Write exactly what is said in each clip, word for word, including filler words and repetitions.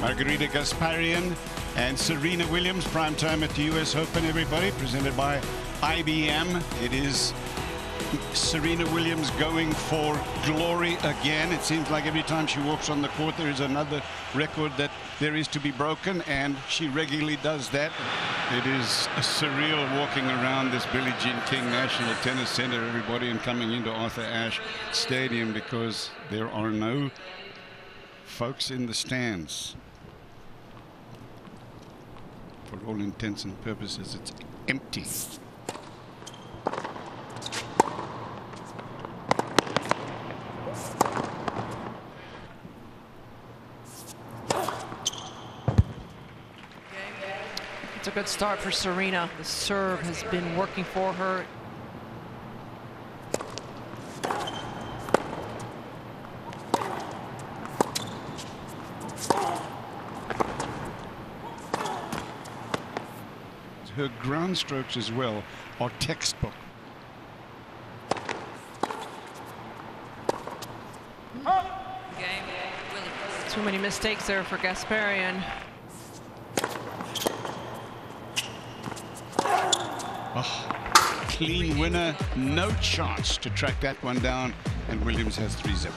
Margarita Gasparyan and Serena Williams, primetime at the U S Open, everybody, presented by I B M. It is Serena Williams going for glory again. It seems like every time she walks on the court, there is another record that there is to be broken, and she regularly does that. It is a surreal walking around this Billie Jean King National Tennis Center, everybody, and coming into Arthur Ashe Stadium, because there are no folks in the stands. For all intents and purposes, it's empty. It's a good start for Serena. The serve has been working for her. Her ground strokes as well are textbook. Too many mistakes there for Gasparyan. Oh, clean winner, no chance to track that one down, and Williams has three zip.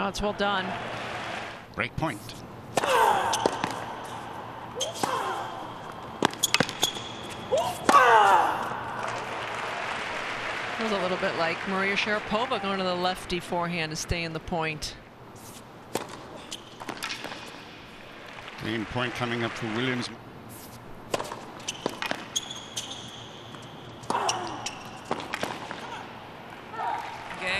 Oh, it's well done. Break point. It was a little bit like Maria Sharapova going to the lefty forehand to stay in the point. Game point coming up for Williams.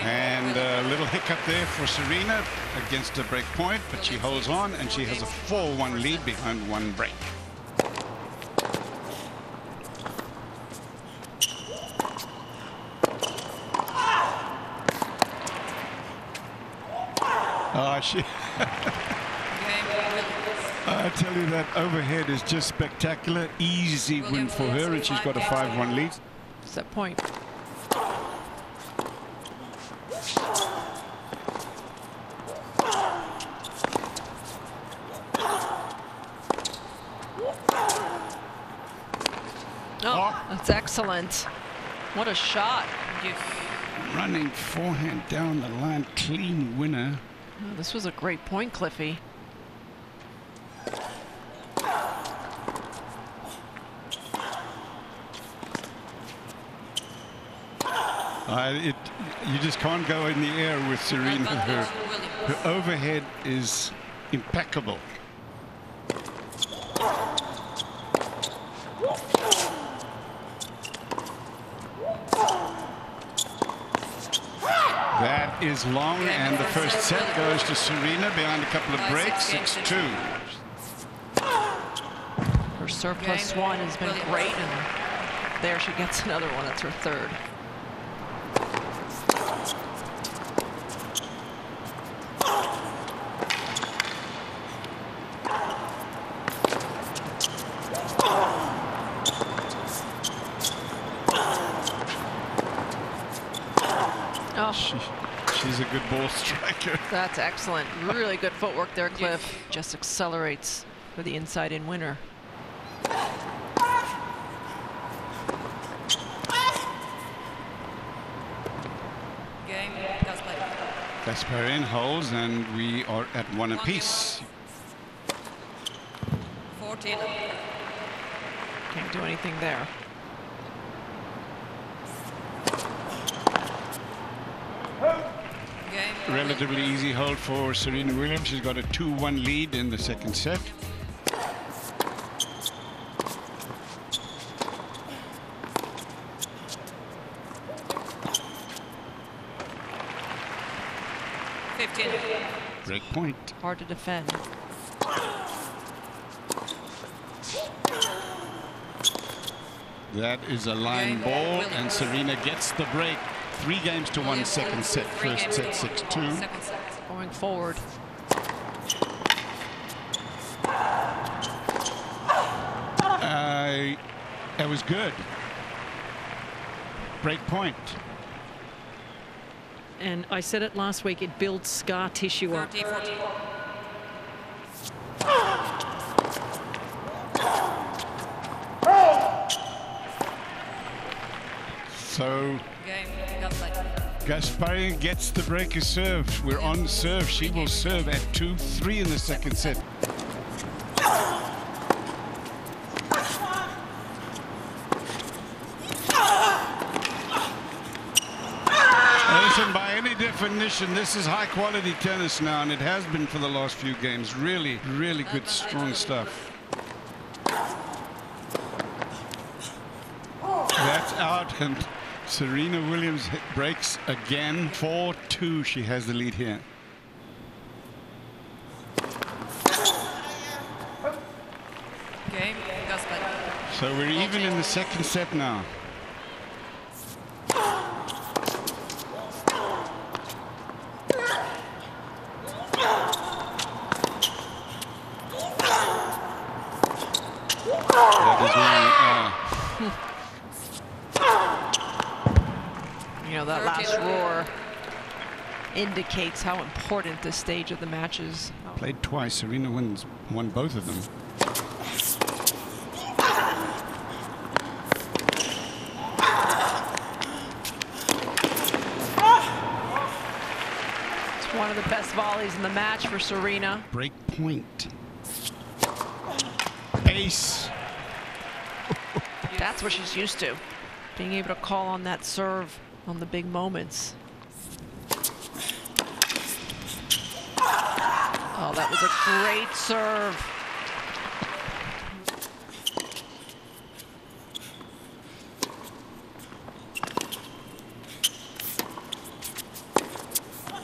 And a little hiccup there for Serena against a break point, but she holds on, and she has a four one lead behind one break. Oh, she I tell you, that overhead is just spectacular. Easy win for her, and she's got a five one lead. Set point. Oh, that's excellent. What a shot. Running forehand down the line, clean winner. Oh, this was a great point, Cliffy. Uh, it, you just can't go in the air with Serena. Her, her overhead is impeccable. That is long, and the first set goes to Serena behind a couple of breaks, six two. Her serve plus one has been great, and there she gets another one. It's her third. She, she's a good ball striker. That's excellent. Really good footwork there, Cliff. Yes. Just accelerates for the inside-in winner. Game. Gasparyan holds, and we are at one apiece. fourteen. Can't do anything there. Relatively easy hold for Serena Williams. She's got a two one lead in the second set. fifteen. Break point. Hard to defend. That is a line ball, and Serena gets the break. Three games to one, second set. First set, six two. Going forward. That was good. Break point. And I said it last week, it builds scar tissue up. thirty, forty. So Gasparyan gets the breaker serve. We're on serve. She will serve at two three in the second set. Listen, by any definition, this is high quality tennis now, and it has been for the last few games. Really, really good, strong stuff. That's out, and Serena Williams breaks again. four two, she has the lead here. Okay. So we're even in the second set now. Indicates how important this stage of the match is. Played twice, Serena wins, won both of them. It's one of the best volleys in the match for Serena. Break point. Ace. That's what she's used to, being able to call on that serve on the big moments. Oh, that was a great serve.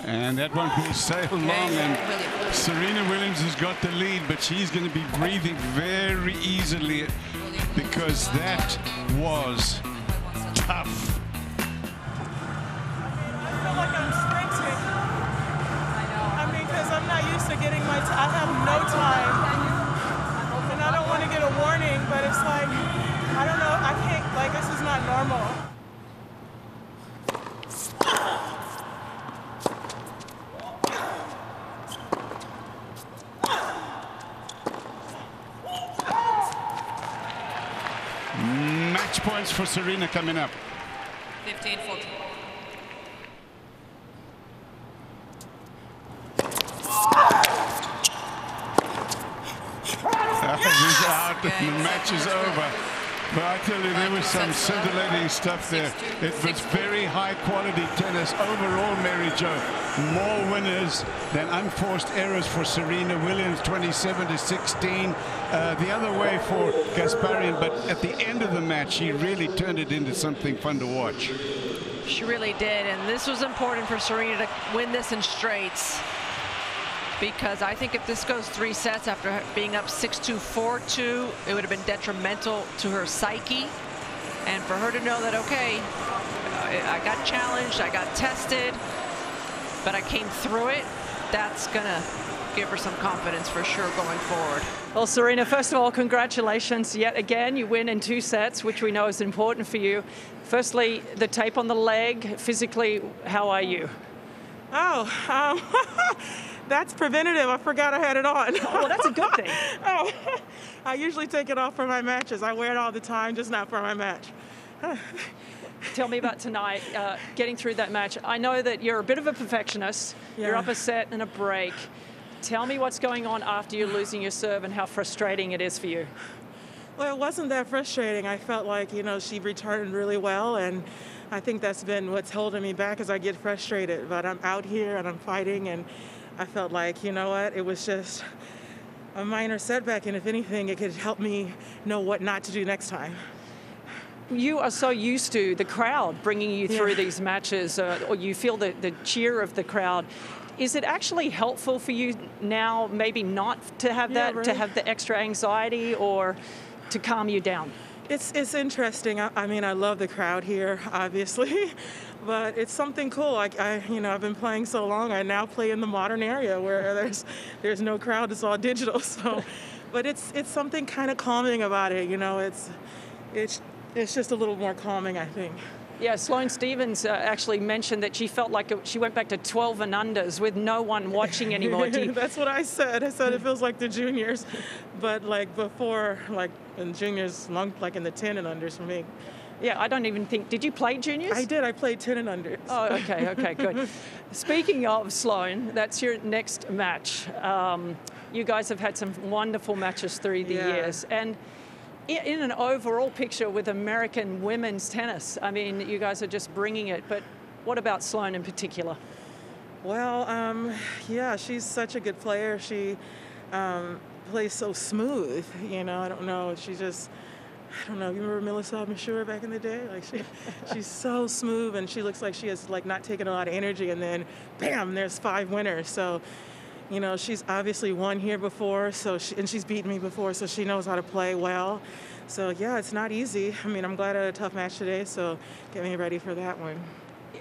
And that one will sail long, and Serena Williams has got the lead, but she's going to be breathing very easily because that was tough. Getting my t I have no time, and I don't want to get a warning, but it's like, I don't know, I can't, like, this is not normal. Match points for Serena coming up. fifteen, fourteen. The match is over, but I tell you, there was some scintillating stuff there. It was very high-quality tennis overall, Mary Jo. More winners than unforced errors for Serena Williams, twenty-seven to sixteen. Uh, the other way for Gasparyan, but at the end of the match, she really turned it into something fun to watch. She really did, and this was important for Serena to win this in straights. Because I think if this goes three sets after being up six two, four two, it would have been detrimental to her psyche. And for her to know that, okay, I got challenged, I got tested, but I came through it, that's going to give her some confidence for sure going forward. Well, Serena, first of all, congratulations yet again. You win in two sets, which we know is important for you. Firstly, the tape on the leg, physically, how are you? Oh, um, that's preventative. I forgot I had it on. Oh, well, that's a good thing. Oh, I usually take it off for my matches. I wear it all the time, just not for my match. Tell me about tonight, uh, getting through that match. I know that you're a bit of a perfectionist. Yeah. You're up a set and a break. Tell me what's going on after you're losing your serve and how frustrating it is for you. Well, it wasn't that frustrating. I felt like, you know, she returned really well, and I think that's been what's holding me back is I get frustrated. But I'm out here and I'm fighting, and I felt like, you know what, it was just a minor setback, and if anything, it could help me know what not to do next time. You are so used to the crowd bringing you through yeah. these matches, uh, or you feel the, the cheer of the crowd. Is it actually helpful for you now maybe not to have that, yeah, right. to have the extra anxiety or to calm you down? It's, it's interesting. I, I mean, I love the crowd here, obviously, but it's something cool. Like, I, you know, I've been playing so long, I now play in the modern area where there's, there's no crowd, it's all digital. So, but it's, it's something kind of calming about it, you know, it's, it's it's just a little more calming, I think. Yeah, Sloane Stephens uh, actually mentioned that she felt like it, she went back to twelve and unders with no one watching anymore. You... That's what I said. I said it feels like the juniors, but like before, like in juniors, long, like in the ten and unders for me. Yeah, I don't even think, did you play juniors? I did, I played ten and unders. Oh, okay, okay, good. Speaking of Sloane, that's your next match. Um, you guys have had some wonderful matches through the yeah. years. And in an overall picture with American women's tennis, I mean, you guys are just bringing it, but what about Sloane in particular? Well, um, yeah, she's such a good player. She um, plays so smooth, you know, I don't know, she just, I don't know, you remember Melissa Michaud back in the day? Like she, she's so smooth, and she looks like she has like not taken a lot of energy, and then bam, there's five winners. So, you know, she's obviously won here before, so she, and she's beaten me before, so she knows how to play well. So yeah, it's not easy. I mean, I'm glad I had a tough match today, so get me ready for that one.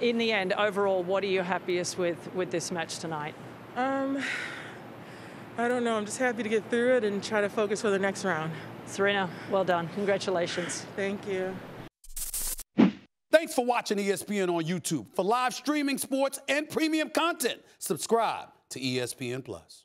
In the end, overall, what are you happiest with with this match tonight? Um, I don't know, I'm just happy to get through it and try to focus for the next round. Serena, well done. Congratulations. Thank you. Thanks for watching E S P N on YouTube. For live streaming sports and premium content, subscribe to E S P N Plus.